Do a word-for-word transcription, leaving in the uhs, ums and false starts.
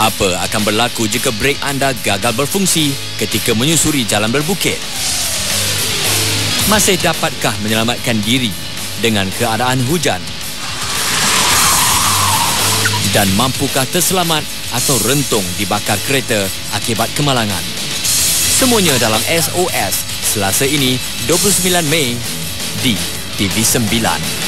Apa akan berlaku jika brek anda gagal berfungsi ketika menyusuri jalan berbukit? Masih dapatkah menyelamatkan diri dengan keadaan hujan? Dan mampukah terselamat atau rentung dibakar kereta akibat kemalangan? Semuanya dalam S O S Selasa ini dua puluh sembilan Mei di T V sembilan.